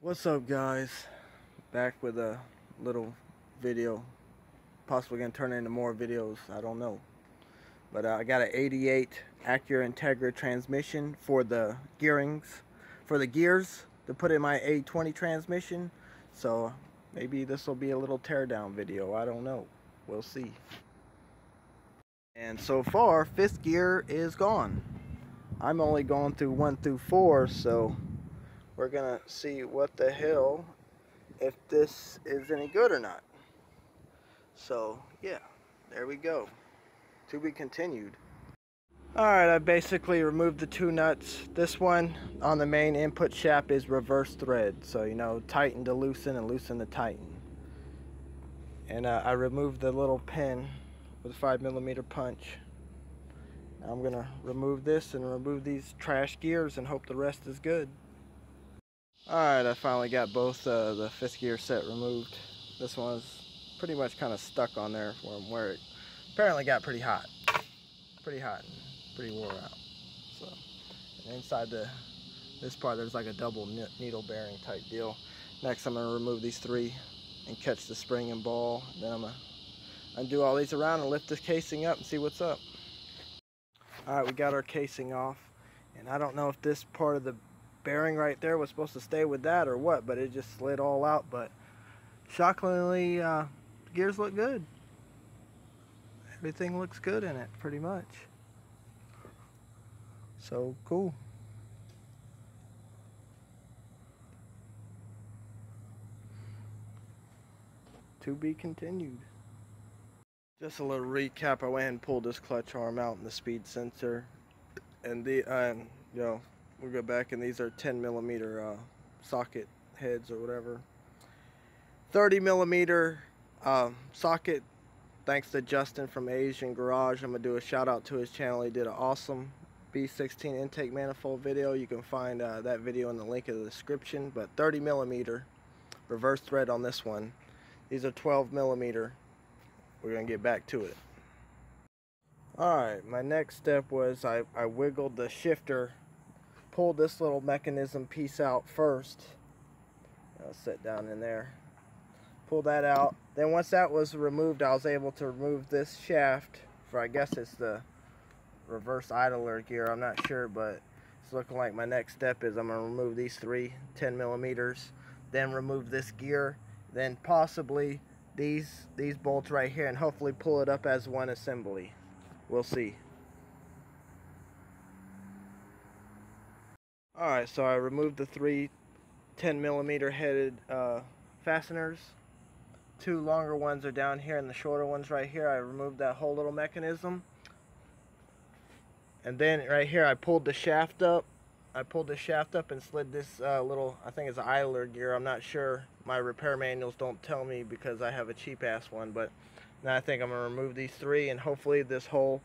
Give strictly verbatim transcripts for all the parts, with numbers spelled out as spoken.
What's up, guys? Back with a little video. Possibly gonna turn into more videos, I don't know. But uh, I got an eighty-eight Acura Integra transmission for the gearings, for the gears to put in my A twenty transmission. So maybe this will be a little teardown video, I don't know. We'll see. And so far, fifth gear is gone. I'm only going through one through four, so we're gonna see what the hell, if this is any good or not. So yeah, there we go, to be continued. All right, I basically removed the two nuts. This one on the main input shaft is reverse thread, so you know, tighten to loosen and loosen to tighten. And uh, I removed the little pin with a five millimeter punch. Now I'm gonna remove this and remove these trash gears and hope the rest is good. Alright, I finally got both uh, the fifth gear set removed. This one's pretty much kind of stuck on there from where it apparently got pretty hot. Pretty hot and pretty wore out. So, and inside the this part there's like a double needle bearing type deal. Next I'm going to remove these three and catch the spring and ball. Then I'm going to undo all these around and lift this casing up and see what's up. Alright, we got our casing off. And I don't know if this part of the bearing right there was supposed to stay with that or what, but it just slid all out. But shockingly, uh, the gears look good. Everything looks good in it, pretty much. So cool. To be continued. Just a little recap. I went ahead and pulled this clutch arm out and the speed sensor, and the uh, you know. We'll go back, and these are ten millimeter uh, socket heads or whatever. thirty millimeter uh, socket, thanks to Justin from Asian Garage. I'm going to do a shout out to his channel. He did an awesome B sixteen intake manifold video. You can find uh, that video in the link in the description. But thirty millimeter reverse thread on this one. These are twelve millimeter. We're going to get back to it. Alright, my next step was I, I wiggled the shifter. Pull this little mechanism piece out first. I'll sit down in there. Pull that out. Then once that was removed, I was able to remove this shaft for, I guess it's the reverse idler gear. I'm not sure, but it's looking like my next step is I'm going to remove these three ten millimeters, then remove this gear, then possibly these these bolts right here, and hopefully pull it up as one assembly. We'll see. Alright, so I removed the three ten millimeter headed uh, fasteners. Two longer ones are down here and the shorter ones right here. I removed that whole little mechanism. And then right here I pulled the shaft up. I pulled the shaft up and slid this uh, little, I think it's an idler gear. I'm not sure. My repair manuals don't tell me because I have a cheap ass one. But now I think I'm going to remove these three, and hopefully this whole,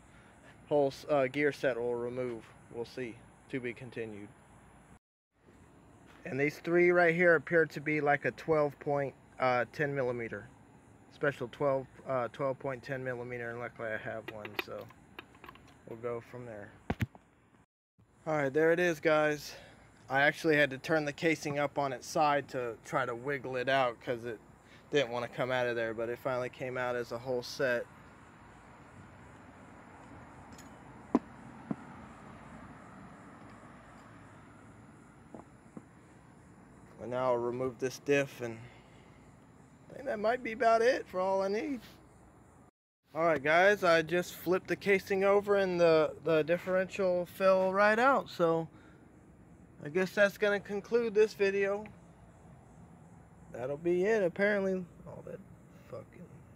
whole uh, gear set will remove. We'll see. To be continued. And these three right here appear to be like a twelve point uh, ten millimeter, special twelve uh, twelve point ten millimeter, and luckily I have one, so we'll go from there. All right, there it is, guys. I actually had to turn the casing up on its side to try to wiggle it out because it didn't want to come out of there, but it finally came out as a whole set. And now I'll remove this diff, and I think that might be about it for all I need. Alright, guys, I just flipped the casing over and the, the differential fell right out. So I guess that's going to conclude this video. That'll be it, apparently. All that fucking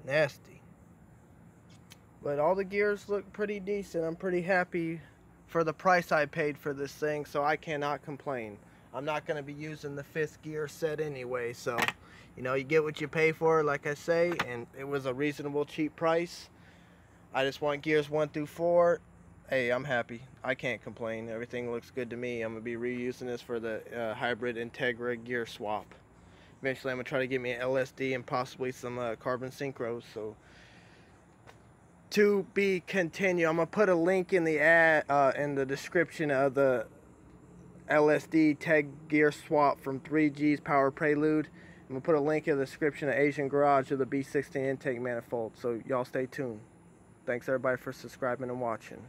nasty. But all the gears look pretty decent. I'm pretty happy for the price I paid for this thing, so I cannot complain. I'm not going to be using the fifth gear set anyway, so, you know, you get what you pay for, like I say, and it was a reasonable, cheap price. I just want gears one through four. Hey, I'm happy. I can't complain. Everything looks good to me. I'm going to be reusing this for the uh, hybrid Integra gear swap. Eventually, I'm going to try to get me an L S D and possibly some uh, carbon synchros, so to be continued. I'm going to put a link in the ad, uh, in the description of the L S D tech gear swap from three G's Power Prelude. I'm going to put a link in the description of Asian Garage of the B sixteen intake manifold, so y'all stay tuned. Thanks everybody for subscribing and watching.